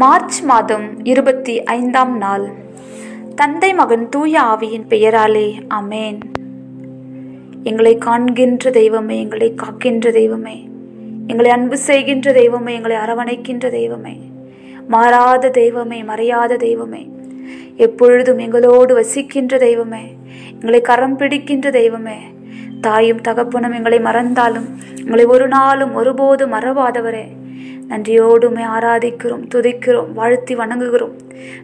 March மாதம் 25ஆம் நாள். தந்தை மகன் தூய ஆவியின் பெயராலே அமேன். எங்களை காண்கின்ற தெய்வமே, எங்களை காக்கின்ற தெய்வமே, எங்களை அன்பு செய்கின்ற தெய்வமே, எங்களை அரவணைக்கின்ற தெய்வமே, மாறாத தெய்வமே, மறையாத தெய்வமே, எப்பொழுதும் எங்களோடு வசிக்கின்ற தெய்வமே, எங்களை கரம் பிடிக்கின்ற தெய்வமே, தாயும் தகப்பனும் எங்களை மறந்தாலும் எங்களை ஒரு நாளும் ஒருபோதும் மறவாதவரே, நன்றியோடுமே ஆராதிக்கிறோம், துதிக்கிறோம், வாழ்த்தி வணங்குகிறோம்.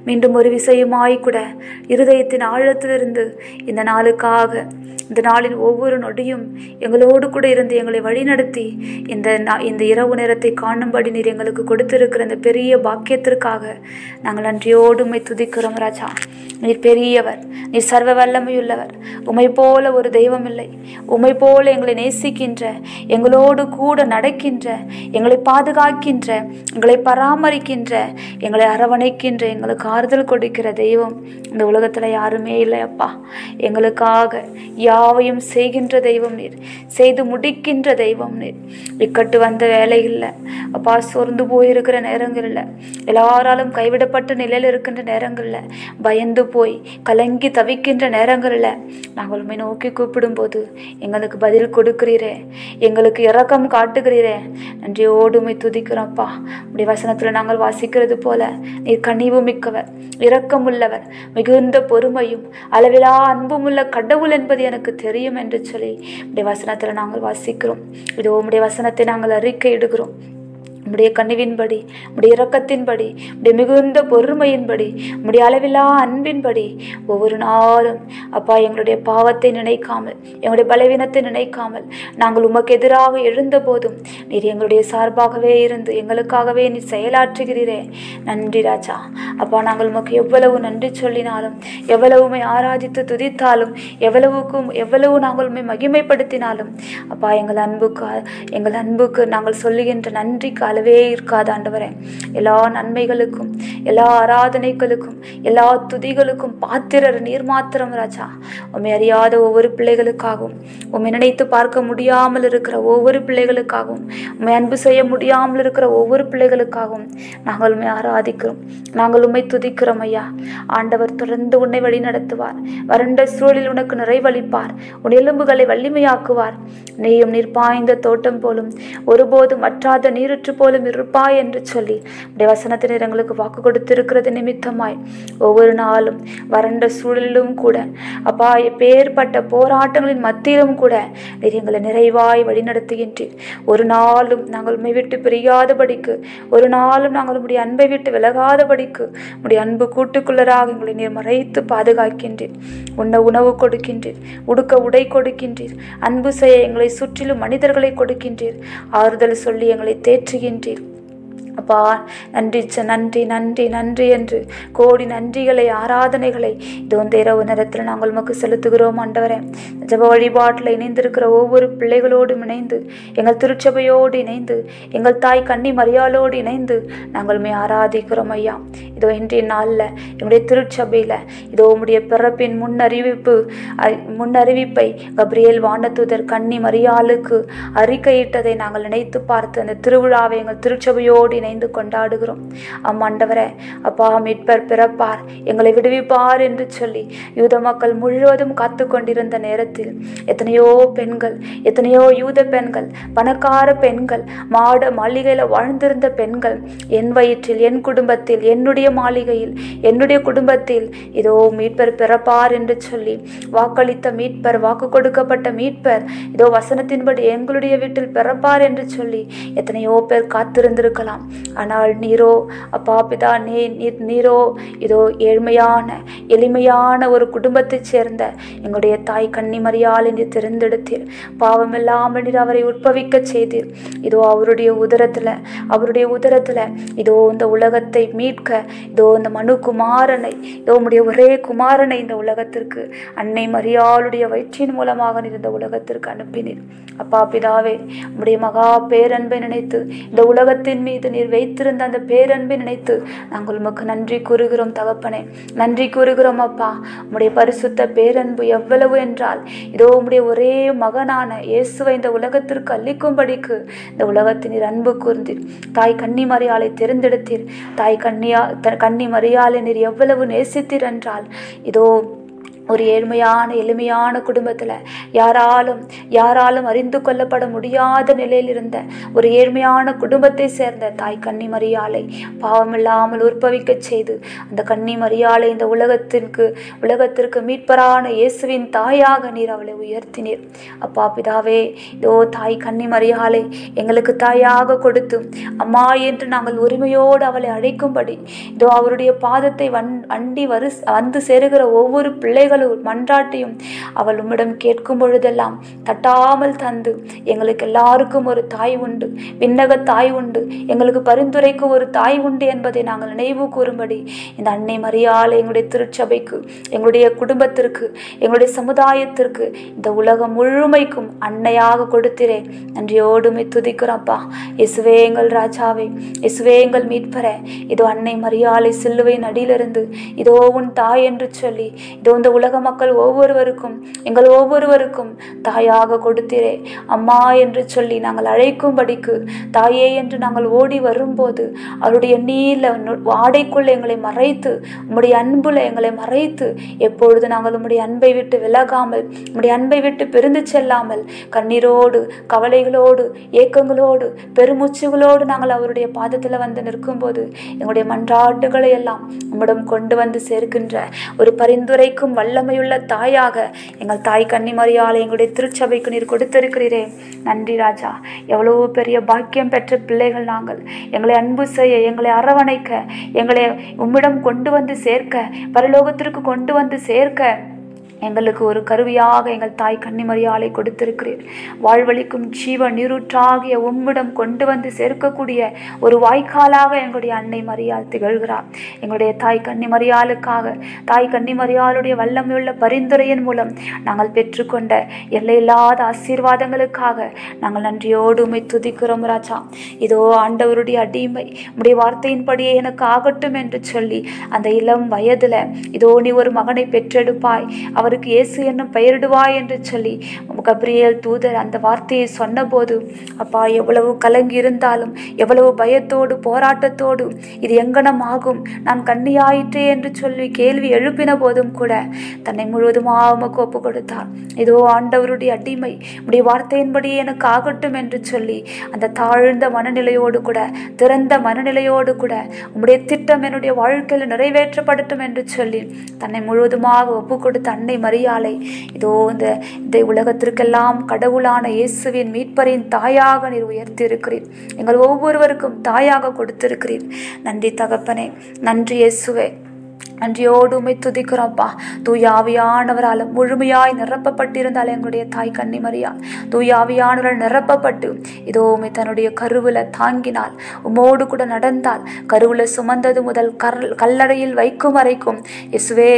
மீண்டும் ஒரு விசையுமாய்க்கூட இருதயத்தின் ஆழத்திலிருந்து இந்த நாளுக்காக, இந்த நாளின் ஒவ்வொரு நொடியும் எங்களோடு கூட இருந்து எங்களை வழிநடத்தி இந்த இரவு நேரத்தை காணும்படி நீர் எங்களுக்கு கொடுத்திருக்கிற இந்த பெரிய பாக்கியத்திற்காக நாங்கள் நன்றியோடுமை துதிக்கிறோம். ராஜா, நீர் பெரியவர், நீர் சர்வ வல்லமையுள்ளவர். உமை போல ஒரு தெய்வம் இல்லை. உமை போல எங்களை நேசிக்கின்ற, எங்களோடு கூட நடக்கின்ற, எங்களை பாதுகாக்கின்ற, எங்களை பராமரிக்கின்ற, எங்களை அரவணைக்கின்ற, எங்களுக்கு ஆறுதல் கொடுக்கிற தெய்வம் இந்த உலகத்தில் யாருமே இல்லை. அப்பா, எங்களுக்காக யாவையும் செய்கின்ற தெய்வம் நீர், செய்து முடிக்கின்ற தெய்வம் நீர். இக்கட்டு வந்த வேலை இல்லை அப்பா, சோர்ந்து போயிருக்கிற நேரங்களில், எல்லாராலும் கைவிடப்பட்ட நிலையில் இருக்கின்ற நேரங்களில், பயந்து போய் கலங்கி தவிக்கின்ற நேரங்களில் நாங்கள் உண்மை நோக்கி கூப்பிடும்போது எங்களுக்கு பதில் கொடுக்கிறீரே, எங்களுக்கு இரக்கம் காட்டுகிறீரே. நன்றியோடுமை துதிக்கிறோம்ப்பா. அப்படி வசனத்தில் நாங்கள் வாசிக்கிறது போல, நீர் கனிவு மிக்கவர், இரக்கமுள்ளவர், மிகுந்த பொறுமையும் அளவிலா அன்பும் உள்ள கடவுள் என்பது எனக்கு தெரியும் என்று சொல்லி உடைய வசனத்தில் நாங்கள் வாசிக்கிறோம். இதோ உடைய வசனத்தை நாங்கள் அறிக்கை இடுகிறோம். உம்முடைய கனிவின்படி, உம்முடைய இரக்கத்தின்படி, உம்முடைய மிகுந்த பொறுமையின்படி, உம்முடைய அளவில்லா அன்பின்படி ஒவ்வொரு நாளும் அப்பா எங்களுடைய பாவத்தை நினைக்காமல், எங்களுடைய பலவீனத்தை நினைக்காமல், நாங்கள் உமக்கு எதிராக எழுந்த போதும் நீர் எங்களுடைய சார்பாகவே இருந்து எங்களுக்காகவே நீர் செயலாற்றுகிறீரே. நன்றி ராஜா. அப்பா, நாங்கள் உமக்கு எவ்வளவு நன்றி சொல்லினாலும், எவ்வளவுமே ஆராதித்து துதித்தாலும், எவ்வளவு நாங்கள் உண்மை மகிமைப்படுத்தினாலும் அப்பா, எங்கள் அன்புக்கு நாங்கள் சொல்லுகின்ற நன்றிக்கு அளவே இருக்காது ஆண்டவரே. எல்லா நன்மைகளுக்கும், எல்லா ஆராதனைகளுக்கும், எல்லா துதிகளுக்கும் பாத்திரர் நீர் மாத்திரம் ராஜா. உண்மை அறியாத ஒவ்வொரு பிள்ளைகளுக்காகவும், உண்மை நினைத்து பார்க்க முடியாமல் இருக்கிற ஒவ்வொரு பிள்ளைகளுக்காகவும், உண்மை அன்பு செய்ய முடியாமல் இருக்கிற ஒவ்வொரு பிள்ளைகளுக்காகவும் நாங்கள் உண்மை ஆராதிக்கிறோம், நாங்கள் உண்மை துதிக்கிறோம். ஐயா ஆண்டவர், தொடர்ந்து உன்னை வழி நடத்துவார், வறண்ட சூழலில் உனக்கு நிறைவளிப்பார், உன் எலும்புகளை வலிமையாக்குவார். நீயும் நீர் பாய்ந்த தோட்டம் போலும் ஒருபோதும் வற்றாத நீரற்று போலும் இருப்பாய் என்று சொல்லி உடைய வசனத்தினர் எங்களுக்கு வாக்கு கொடுத்திருக்கிறது நிமித்தமாய் ஒவ்வொரு நாளும் வறண்ட சூழலிலும் கூட அப்பா, பேர்பட்ட போராட்டங்களின் மத்தியிலும் கூட நீர் எங்களை நிறைவாய் வழிநடத்துகின்றீர். ஒரு நாளும் நாங்கள் உண்மை விட்டு பிரியாதபடிக்கு, ஒரு நாளும் நாங்கள் உடைய அன்பை விட்டு விலகாதபடிக்கு உடைய அன்பு கூட்டுக்குள்ளராக எங்களை நீர் மறைத்து பாதுகாக்கின்றீர். உண்ண உணவு கொடுக்கின்றீர், உடுக்க உடை கொடுக்கின்றீர், அன்பு செய்ய எங்களை சுற்றிலும் மனிதர்களை கொடுக்கின்றீர், ஆறுதல் சொல்லி எங்களை தேற்றுகின்றீர். அப்பா நன்றி, நன்றி, நன்றி, நன்றி என்று கோடி நன்றிகளை, ஆராதனைகளை இது இந்த இரவு நேரத்தில் நாங்கள் உமக்கு செலுத்துகிறோம் ஆண்டவரே. ஜப வழிபாட்டில் இணைந்திருக்கிற ஒவ்வொரு பிள்ளைகளோடும் இணைந்து, எங்கள் திருச்சபையோடு இணைந்து, எங்கள் தாய் கன்னி மரியாளோடு இணைந்து நாங்கள் உண்மை ஆராதிக்கிறோம் ஐயா. இதோ இன்றைய நாளில் எங்களுடைய திருச்சபையில் இதோ உடைய பிறப்பின் முன்னறிவிப்பை கபிரியேல் வானதூதர் கன்னி மரியாளுக்கு அறிக்கையிட்டதை நாங்கள் நினைத்து பார்த்து அந்த திருவிழாவை எங்கள் திருச்சபையோடு இணைந்து கொண்டாடுகிறோம். ஆண்டவரே அப்பா, மீட்பர் பிறப்பார், எங்களை விடுவிப்பார் என்று சொல்லி யூத மக்கள் முழுவதும் காத்து கொண்டிருந்த நேரத்தில் எத்தனையோ பெண்கள், எத்தனையோ யூத பெண்கள், பணக்கார பெண்கள், மாட மாளிகையில் வாழ்ந்திருந்த பெண்கள், என் வயிற்றில், என் குடும்பத்தில், என்னுடைய மாளிகையில், என்னுடைய குடும்பத்தில் இதோ மீட்பர் பிறப்பார் என்று சொல்லி வாக்களித்த மீட்பர், வாக்கு கொடுக்கப்பட்ட மீட்பர் இதோ வசனத்தின்படி எங்களுடைய வீட்டில் பிறப்பார் என்று சொல்லி எத்தனையோ பேர் காத்திருந்திருக்கலாம். ஆனால் நீரோ அப்பா பிதா, நீரோ இதோ ஏழ்மையான எளிமையான ஒரு குடும்பத்தைச் சேர்ந்த எங்களுடைய தாய் கன்னி மரியாளை நீர் தேர்ந்தெடுத்தீர். பாவமில்லாமல் நீர் அவரை உற்பவிக்க செய்தீர். இதோ அவருடைய உதரத்தில் இதோ இந்த உலகத்தை மீட்க இதோ இந்த மனு குமாரனை, இதோ உம்முடைய ஒரே குமாரனை இந்த உலகத்திற்கு அன்னை மரியாளுடைய வயிற்றின் மூலமாக நீர் இந்த உலகத்திற்கு அனுப்பினீர். அப்பா பிதாவே, உம்முடைய மகா பேரன்பை நினைத்து இந்த உலகத்தின் மீது நீர் வைத்திருந்த அந்த பேரன்பை நினைத்து நாங்கள் உமக்கு நன்றி கூறுகிறோம் தகப்பனே, நன்றி கூறுகிறோம் அப்பா. உம்முடைய பரிசுத்த பேரன்பு எவ்வளவு என்றால் இதோ உம்முடைய ஒரே மகனான இயேசுவை இந்த உலகத்திற்கு அளிக்கும்படிக்கு இந்த உலகத்தின் நீர் அன்பு கூர்ந்தீர். தாய் கன்னி மரியாளை தெரிந்தெடுத்தீர். தாய் கன்னி மரியாளை நீர் எவ்வளவு நேசித்தீர் என்றால் இதோ ஒரு எளிமையான குடும்பத்தில் யாராலும் அறிந்து கொள்ளப்பட முடியாத நிலையில் இருந்த ஒரு ஏழ்மையான குடும்பத்தை சேர்ந்த தாய் கன்னி மரியாளை பாவமில்லாமல் உற்பவிக்க செய்து அந்த கன்னி மரியாளை இந்த உலகத்திற்கு மீட்பரான இயேசுவின் தாயாக நீர் அவளை உயர்த்தினீர். அப்பா பிதாவே, இதோ தாய் கன்னி மரியாளை எங்களுக்கு தாயாக கொடுத்து அம்மா என்று நாங்கள் உரிமையோடு அவளை அழைக்கும்படி இதோ அவருடைய பாதத்தை அண்டி வந்து சேருகிற ஒவ்வொரு பிள்ளைகள் மன்றாட்டையும் அவள் உம்மிடம் கேட்கும் பொழுதெல்லாம் தட்டாமல் தந்து எங்களுக்கு எல்லாருக்கும் ஒரு தாய் உண்டு, விண்ணக தாய் உண்டு, எங்களுக்கு பரிந்துரைக்கும் ஒரு தாய் உண்டு என்பதை நாங்கள் நினைவு கூறும்படி இந்த அன்னை மரியாளை எங்களுடைய திருச்சபைக்கு, எங்களுடைய குடும்பத்திற்கு, எங்களுடைய சமுதாயத்திற்கு, இந்த உலகம் முழுமைக்கும் அன்னையாக கொடுத்திரே. நன்றியோடுமை துதிக்கிறோம்ப்பா. இயேசுவே எங்கள் ராஜாவே, இயேசுவே எங்கள் மீட்பர, இதோ அன்னை மரியாளை சிலுவையின் அடியிலிருந்து இதோ உன் தாய் என்று சொல்லி இதோ இந்த உலக மக்கள் ஒவ்வொருவருக்கும், எங்கள் ஒவ்வொருவருக்கும் தாயாக கொடுத்திரே. அம்மா என்று சொல்லி நாங்கள் அழைக்கும்படிக்கு, தாயே என்று நாங்கள் ஓடி வரும்போது அவருடைய நீல ஆடைக்குள்ளே எங்களை மறைத்து, உம்முடைய அன்புல எங்களை மறைத்து, எப்பொழுது நாங்கள் உம்முடைய அன்பை விட்டு விலகாமல், உம்முடைய அன்பை விட்டு பிரிந்து செல்லாமல், கண்ணீரோடு, கவலைகளோடு, ஏக்கங்களோடு, பெருமூச்சுகளோடு நாங்கள் அவருடைய பாதத்தில் வந்து நிற்கும்போது எங்களுடைய மன்றாட்டுகளை எல்லாம் உம்மிடம் கொண்டு வந்து சேர்க்கின்ற ஒரு பரிந்துரைக்கும் வல்லமையுள்ள தாயாக எங்கள் தாய் கன்னி மரியாளை எங்களுடைய திருச்சபைக்கு நீர் கொடுத்திருக்கிறீரே. நன்றி ராஜா. எவ்வளவு பெரிய பாக்கியம் பெற்ற பிள்ளைகள் நாங்கள். எங்களை அன்பு செய்ய, எங்களை அரவணைக்க, எங்களை உம்மிடம் கொண்டு வந்து சேர்க்க, பரலோகத்திற்கு கொண்டு வந்து சேர்க்க எங்களுக்கு ஒரு கருவியாக எங்கள் தாய் கன்னி மரியாளை கொடுத்திருக்கிறீர். வாழ்வழிக்கும் ஜீவ நீரூற்றாகிய உம்மிடம் கொண்டு வந்து சேர்க்கக்கூடிய ஒரு வாய்க்காலாக எங்களுடைய அன்னை மரியாள் திகழ்கிறார். எங்களுடைய தாய் கன்னி மரியாளுக்காக, தாய் கன்னி மரியாளுடைய வல்லமையுள்ள பரிந்துரையின் மூலம் நாங்கள் பெற்றுக்கொண்ட எல்லையில்லாத ஆசீர்வாதங்களுக்காக நாங்கள் நன்றியோடு உம்மை துதிக்கிறோம் ராஜா. இதோ ஆண்டவருடைய அடிமை உம்முடைய வார்த்தையின்படியே எனக்கு ஆகட்டும் என்று சொல்லி அந்த இளம் வயதில் இதோ நீ ஒரு மகனை பெற்றெடுப்பாய், அவருக்கு இயேசு என்னும் பெயரிடுவாய் என்று சொல்லி கபிரியேல் தூதர் அந்த வார்த்தையை சொன்னபோது அப்பா எவ்வளவு கலங்கி இருந்தாலும், எவ்வளவு பயத்தோடு, போராட்டத்தோடு இது எங்கனமாகும், நான் கன்னியாயிற்றே என்று சொல்லி கேள்வி எழுப்பின போதும் கூட தன்னை முழுவதுமாக உமக்கு ஒப்பு கொடுத்தார். இதோ ஆண்டவருடைய அடிமை உடைய வார்த்தையின்படி எனக்கு ஆகட்டும் என்று சொல்லி அந்த தாழ்ந்த மனநிலையோடு கூட, திறந்த மனநிலையோடு கூட உம்முடைய திட்டம் என்னுடைய வாழ்க்கையில் நிறைவேற்றப்படட்டும் என்று சொல்லி தன்னை முழுவதுமாக ஒப்பு கொடுத்த அன்னை மரியாளை இதோ இந்த உலகத்திற்கெல்லாம் கடவுளான இயேசுவின் மீட்பரின் தாயாக நீர் உயர்த்தியிருக்கிறீர். எங்கள் ஒவ்வொருவருக்கும் தாயாக கொடுத்திருக்கிறீர். நன்றி தகப்பனே, நன்றி இயேசுவே. நன்றியோடு உம்மை துதிக்கிறோம்ப்பா. தூயாவியானவரால் முழுமையாய் நிரப்பப்பட்டிருந்தால் எங்களுடைய தாய் கன்னி மரியாள் தூயாவியானவரால் நிரப்பப்பட்டு இதோ உம்மை தன்னுடைய கருவில் தாங்கினால், உம்மோடு கூட நடந்தால், கருவில் சுமந்தது முதல் கல்லறையில் வைக்கும் வரைக்கும் இயேசுவே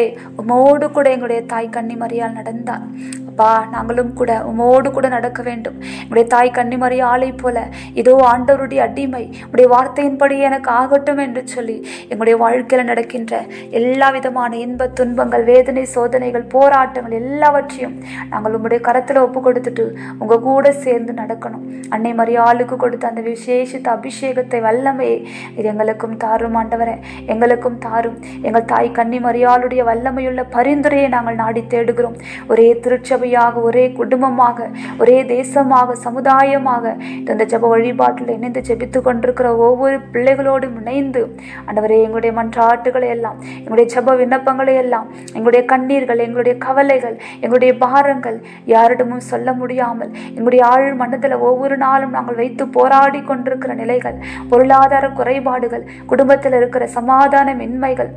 உம்மோடு கூட எங்களுடைய தாய் கன்னி மரியாள் நடந்தாள். அப்பா நாங்களும் கூட உம்மோடு கூட நடக்க வேண்டும். எங்களுடைய தாய் கன்னி மரியாளை போல இதோ ஆண்டவருடைய அடிமை உடைய வார்த்தையின்படி எனக்கு ஆகட்டும் என்று சொல்லி எங்களுடைய வாழ்க்கையில் நடக்கின்ற எல்லா விதமான இன்ப துன்பங்கள், வேதனை, சோதனைகள், போராட்டங்கள் எல்லாவற்றையும் நாங்கள் உங்களுடைய கரத்தில் ஒப்பு கொடுத்துட்டு உங்க கூட சேர்ந்து நடக்கணும். அன்னை மரியாளுக்கு கொடுத்த அந்த விசேஷித்த அபிஷேகத்தை, வல்லமையை இது எங்களுக்கும் தாரும் ஆண்டவரே, எங்களுக்கும் தாரும். எங்கள் தாய் கன்னி மரியாளுடைய வல்லமையுள்ள பரிந்துரையை நாங்கள் நாடி தேடுகிறோம். ஒரே திருச்சபையாக, ஒரே குடும்பமாக, ஒரே தேசமாக, சமுதாயமாக இந்த ஜப வழிபாட்டில் இணைந்து ஜபித்து கொண்டிருக்கிற ஒவ்வொரு பிள்ளைகளோடும் இணைந்து ஆண்டவரே எங்களுடைய மன்றாட்டுகளை எல்லாம், எங்களுடைய ஜப விண்ணப்பங்களை எல்லாம், எங்களுடைய கண்ணீர்கள், எங்களுடைய கவலைகள், எங்களுடைய பாரங்கள் யாரிடமும் சொல்ல முடியாமல் எங்களுடைய ஆழ் மனதில் ஒவ்வொரு நாளும் நாங்கள் வைத்து போராடி கொண்டிருக்கிற நிலைகள், பொருளாதார குறைபாடுகள், குடும்பத்தில் இருக்கிற சமாதானமின்மைகள்,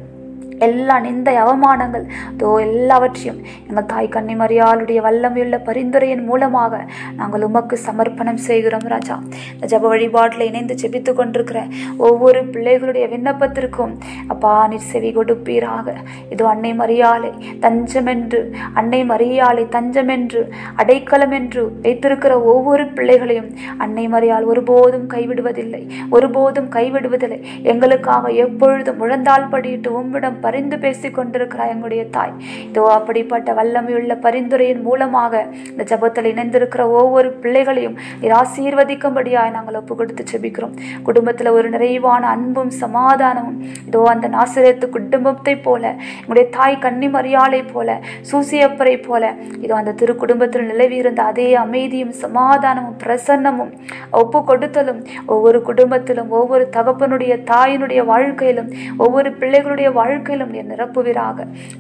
எல்லா நிந்தை அவமானங்கள் தோ எல்லாவற்றையும் எங்கள் தாய் கன்னிமரியாளுடைய வல்லமையுள்ள பரிந்துரையின் மூலமாக நாங்கள் உமக்கு சமர்ப்பணம் செய்கிறோம் ராஜா. இந்த ஜப வழிபாட்டில் இணைந்து ஜெபித்து கொண்டிருக்கிற ஒவ்வொரு பிள்ளைகளுடைய விண்ணப்பத்திற்கும் அப்பா நீர் செவி கொடுப்பீராக. இதோ அன்னை மரியாளை தஞ்சமென்று, அன்னை மரியாளை தஞ்சமென்று அடைக்கலம் என்று வைத்திருக்கிற ஒவ்வொரு பிள்ளைகளையும் அன்னை மரியாள் ஒருபோதும் கைவிடுவதில்லை, ஒருபோதும் கைவிடுவதில்லை. எங்களுக்காக எப்பொழுதும் முழந்தால் படியிட்டு உம்மிடம் பரிந்து பேசிக் கொண்டிருக்கிறார் எங்களுடைய தாய். இதோ அப்படிப்பட்ட வல்லமையுள்ள பரிந்துரையின் மூலமாக இந்த ஜபத்தில் இணைந்திருக்கிற ஒவ்வொரு பிள்ளைகளையும் ஆசீர்வதிக்கும்படியாக நாங்கள் ஒப்பு கொடுத்து ஜெபிக்கிறோம். குடும்பத்தில் ஒரு நிறைவான அன்பும் சமாதானமும் இதோ அந்த நாசரேத்து குடும்பத்தை போல, எங்களுடைய தாய் கன்னிமரியாளை போல, சூசியப்பரை போல இதோ அந்த திரு குடும்பத்தில் நிலவி இருந்த அதே அமைதியும் சமாதானமும் பிரசன்னமும் ஒப்பு கொடுத்தலும் ஒவ்வொரு குடும்பத்திலும் ஒவ்வொரு தகப்பனுடைய தாயினுடைய வாழ்க்கையிலும் ஒவ்வொரு பிள்ளைகளுடைய வாழ்க்கையிலும் நிரப்புவீராக.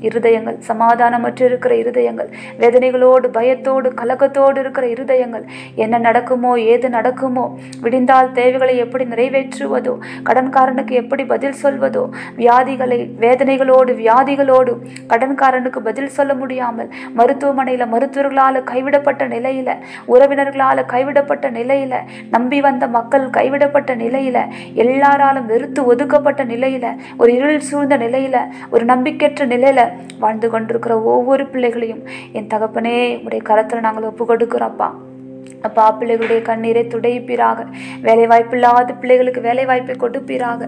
இருதயங்கள் சமாதானமற்று இருக்கிற இருதயங்கள், வேதனைகளோடு பயத்தோடு கலக்கத்தோடு இருக்கிற இருதயங்கள், என்ன நடக்குமோ ஏது நடக்குமோ, விடிந்தால் தேவைகளை எப்படி நிறைவேற்றுவதோ, கடன்காரனுக்கு எப்படி பதில் சொல்வதோ, வியாதிகளை வேதனைகளோடு வியாதிகளோடு கடன்காரனுக்கு பதில் சொல்ல முடியாமல் மருத்துவமனையில் மருத்துவர்களால் கைவிடப்பட்ட நிலையில், உறவினர்களால் கைவிடப்பட்ட நிலையில், நம்பி வந்த மக்கள் கைவிடப்பட்ட நிலையில், எல்லாராலும் வெறுத்து ஒதுக்கப்பட்ட நிலையில், ஒரு இருள் சூழ்ந்த நிலையில், ஒரு நம்பிக்கையற்ற நிலையில வாழ்ந்து கொண்டிருக்கிற ஒவ்வொரு பிள்ளைகளையும் என் தகப்பனே உடைய கரத்துல நாங்கள் ஒப்பு கொடுக்கிறோம்ப்பா. அப்பா பிள்ளைகளுடைய கண்ணீரை துடைப்பீராக. வேலை வாய்ப்பில்லாத பிள்ளைகளுக்கு வேலை வாய்ப்பை கொடுப்பீராக.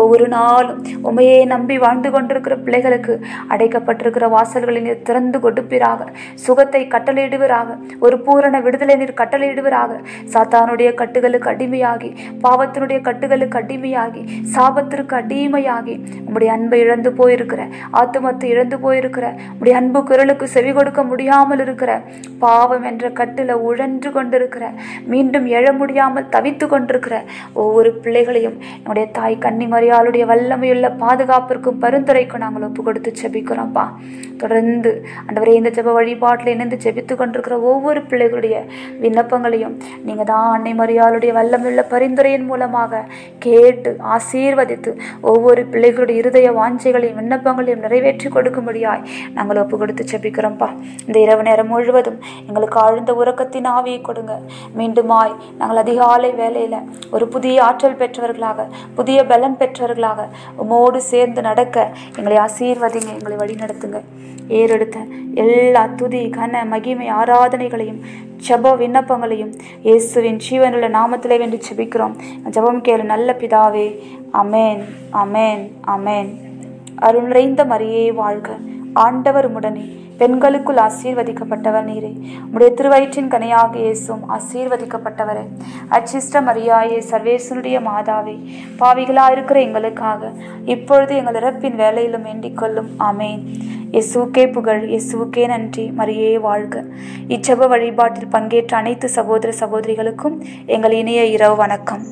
ஒவ்வொரு நாளும் உமையை நம்பி வாழ்ந்து கொண்டிருக்கிற பிள்ளைகளுக்கு அடைக்கப்பட்டிருக்கிற வாசல்களை நீர் திறந்து கொடுப்பீராக. சுகத்தை கட்டளையிடுவீராக. ஒரு பூரண விடுதலை நீர் கட்டளையிடுவீராக. சாத்தானுடைய கட்டுகளுக்கு அடிமையாகி, பாவத்தினுடைய கட்டுகளுக்கு அடிமையாகி, சாபத்திற்கு அடிமையாகி உம்முடைய அன்பை இழந்து போயிருக்கிற, ஆத்துமத்தை இழந்து போயிருக்கிற, உம்முடைய அன்பு குரலுக்கு செவி கொடுக்க முடியாமல் இருக்கிற, பாவம் என்ற கட்டில உழன்று கொண்டு மீண்டும் எழ முடியாமல் தவித்து கொண்டிருக்கிற ஒவ்வொரு பிள்ளைகளையும் என்னுடைய தாய் கன்னிமரியாளுடைய வல்லமையுள்ள பாதுகாப்பிற்கும் பரிந்துரைக்கும் நாங்கள் ஒப்பு கொடுத்து ஜெபிக்கிறோம்ப்பா. தொடர்ந்து ஆண்டவரே இந்த ஜெப வழிபாட்டில் இணைந்து ஜெபித்து கொண்டிருக்கிற ஒவ்வொரு பிள்ளைகளுடைய விண்ணப்பங்களையும் நீங்கள் தான் அன்னை மரியாளுடைய வல்லமையுள்ள பரிந்துரையின் மூலமாக கேட்டு ஆசீர்வதித்து ஒவ்வொரு பிள்ளைகளுடைய இருதய வாஞ்சைகளையும் விண்ணப்பங்களையும் நிறைவேற்றி கொடுக்கும்படியாய் நாங்கள் ஒப்பு கொடுத்து ஜெபிக்கிறோம்ப்பா. இந்த இரவு நேரம் முழுவதும் எங்களுக்கு ஆழ்ந்த உறக்கத்தின் ஆவியை கொடுங்க. மீண்டுமாய் நாங்கள் அதிகாலை வேலையில ஒரு புதிய ஆற்றல் பெற்றவர்களாக, புதிய பலம் பெற்றவர்களாக உமோடு சேர்ந்து நடக்க எங்களை ஆசீர்வதிங்க, எங்களை வழி நடத்துங்க. ஏறெடுத்த எல்லா துதி கன மகிமை ஆராதனைகளையும் ஜப விண்ணப்பங்களையும் இயேசுவின் ஜீவனுள்ள நாமத்திலே வேண்டி ஜெபிக்கிறோம் ஜபம் கேளு நல்ல பிதாவே, அமேன், அமேன், அமேன். அருள் நிறைந்த மரியே வாழ்க, ஆண்டவர் உம்முடனே, பெண்களுக்குள் ஆசீர்வதிக்கப்பட்டவர் நீரே, உம்முடைய திருவயிற்றின் கனியாக இயேசுவும் ஆசீர்வதிக்கப்பட்டவரே. அச்சிஷ்ட மரியாயே சர்வேசனுடைய மாதாவே, பாவிகளாக இருக்கிற எங்களுக்காக இப்பொழுது எங்கள் இறப்பின் வேலையிலும் வேண்டிக் கொள்ளும். ஆமேன். இயேசுவுக்கே புகழ், இயேசுவுக்கே நன்றி. மரியே வாழ்க. இச்சப வழிபாட்டில் பங்கேற்ற அனைத்து சகோதர சகோதரிகளுக்கும் எங்கள் இனிய இரவு வணக்கம்.